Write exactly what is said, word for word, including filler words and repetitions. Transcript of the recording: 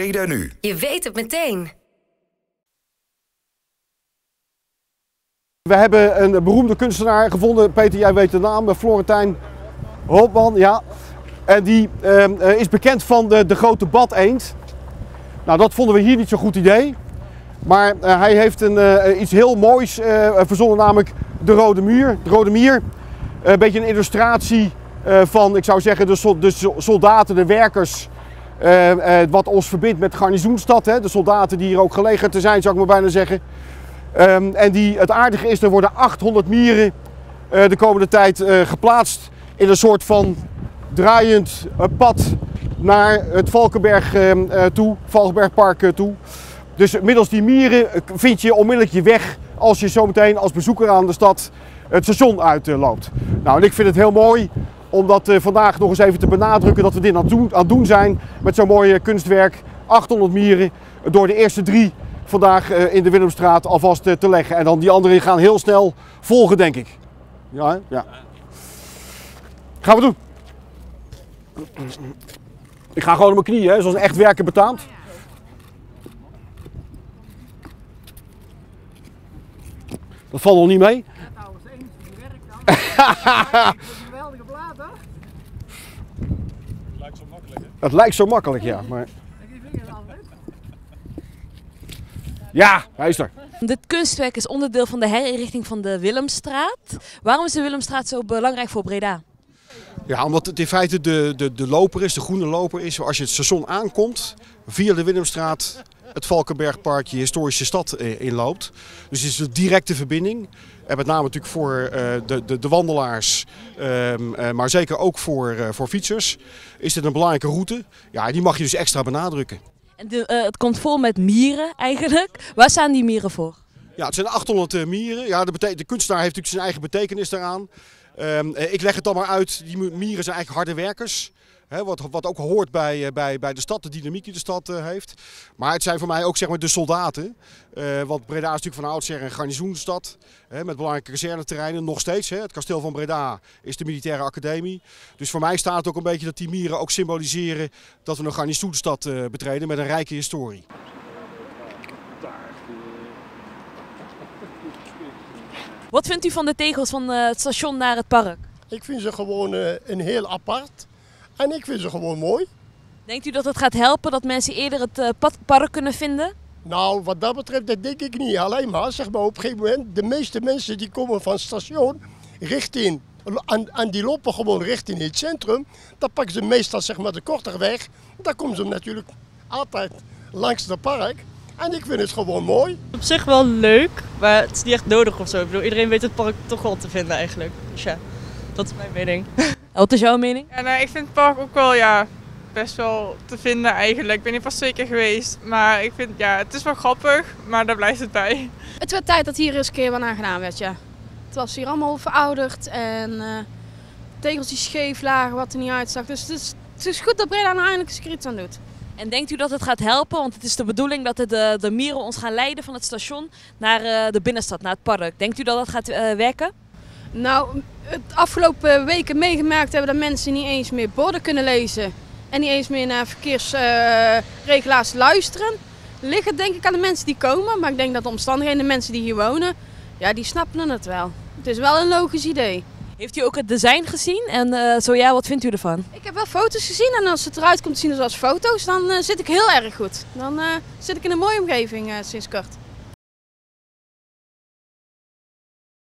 Breda Nu. Je weet het meteen. We hebben een beroemde kunstenaar gevonden. Peter, jij weet de naam. Florentijn Hoopman, ja. En die uh, is bekend van de, de grote badeend. Nou, dat vonden we hier niet zo'n goed idee. Maar uh, hij heeft een, uh, iets heel moois uh, verzonnen, namelijk de Rode Muur. De Rode Muur. Een beetje een illustratie uh, van, ik zou zeggen, de, de soldaten, de werkers. Uh, uh, wat ons verbindt met Garnizoenstad. Hè? De soldaten die hier ook gelegerd zijn, zou ik maar bijna zeggen. Um, en die, het aardige is, er worden achthonderd mieren uh, de komende tijd uh, geplaatst in een soort van draaiend uh, pad naar het Valkenberg uh, toe, Valkenbergpark uh, toe. Dus middels die mieren vind je onmiddellijk je weg als je zometeen als bezoeker aan de stad het station uitloopt. Uh, nou, en ik vind het heel mooi om dat uh, vandaag nog eens even te benadrukken dat we dit aan het doen, aan het doen zijn met zo'n mooi uh, kunstwerk. achthonderd mieren uh, door de eerste drie vandaag in de Willemstraat alvast te leggen. En dan die anderen gaan heel snel volgen, denk ik. Ja, hè? Ja. Gaan we doen. Ik ga gewoon op mijn knieën, hè, zoals een echt werker betaamt. Dat valt nog niet mee. Ja, nou, het enige die werkt dan. Het is een geweldige plaat, hè? Het lijkt zo makkelijk, hè? Het lijkt zo makkelijk, ja. Maar... Ja, hij is er. Dit kunstwerk is onderdeel van de herinrichting van de Willemstraat. Waarom is de Willemstraat zo belangrijk voor Breda? Ja, omdat het in feite de, de, de loper is, de groene loper is. Als je het station aankomt, via de Willemstraat, het Valkenbergpark, je historische stad inloopt. Dus het is een directe verbinding. En met name natuurlijk voor uh, de, de, de wandelaars, um, uh, maar zeker ook voor, uh, voor fietsers, is dit een belangrijke route. Ja, die mag je dus extra benadrukken. De, uh, het komt vol met mieren eigenlijk. Waar staan die mieren voor? Ja, het zijn achthonderd uh, mieren. Ja, de, de kunstenaar heeft natuurlijk zijn eigen betekenis daaraan. Um, ik leg het dan maar uit. Die mieren zijn eigenlijk harde werkers. Hè, wat, wat ook hoort bij, uh, bij, bij de stad, de dynamiek die de stad uh, heeft. Maar het zijn voor mij ook, zeg maar, de soldaten. Uh, want Breda is natuurlijk van oudsher een garnizoenstad. Hè, met belangrijke kazerneterreinen nog steeds. Hè. Het kasteel van Breda is de militaire academie. Dus voor mij staat het ook een beetje dat die mieren ook symboliseren dat we een garnizoenstad uh, betreden met een rijke historie. Wat vindt u van de tegels van uh, het station naar het park? Ik vind ze gewoon uh, een heel apart. En ik vind ze gewoon mooi. Denkt u dat het gaat helpen dat mensen eerder het uh, park kunnen vinden? Nou, wat dat betreft, dat denk ik niet. Alleen maar, zeg maar, op een gegeven moment, de meeste mensen die komen van het station richting, en, en die lopen gewoon richting het centrum. Dan pakken ze meestal, zeg maar, de kortere weg. Dan komen ze natuurlijk altijd langs het park. En ik vind het gewoon mooi. Op zich wel leuk, maar het is niet echt nodig of zo. Ik bedoel, iedereen weet het park toch wel te vinden eigenlijk. Dus ja, dat is mijn mening. Wat is jouw mening? En, uh, ik vind het park ook wel, ja, best wel te vinden eigenlijk. Ik ben hier pas twee keer geweest, maar ik vind, ja, het is wel grappig, maar daar blijft het bij. Het werd tijd dat hier eens een keer wat aan gedaan werd, ja. Het was hier allemaal verouderd en uh, tegels die scheef lagen, wat er niet uitzag. Dus het is, het is goed dat Breda nou eindelijk eens iets aan doet. En denkt u dat het gaat helpen? Want het is de bedoeling dat de, de mieren ons gaan leiden van het station naar uh, de binnenstad, naar het park. Denkt u dat dat gaat uh, werken? Nou, het afgelopen weken meegemaakt hebben dat mensen niet eens meer borden kunnen lezen. En niet eens meer naar verkeersregelaars uh, luisteren. Ligt het, denk ik, aan de mensen die komen. Maar ik denk dat de omstandigheden, de mensen die hier wonen, ja, die snappen het wel. Het is wel een logisch idee. Heeft u ook het design gezien en uh, zo ja, wat vindt u ervan? Ik heb wel foto's gezien en als het eruit komt te zien als foto's, dan uh, zit ik heel erg goed. Dan uh, zit ik in een mooie omgeving uh, sinds kort.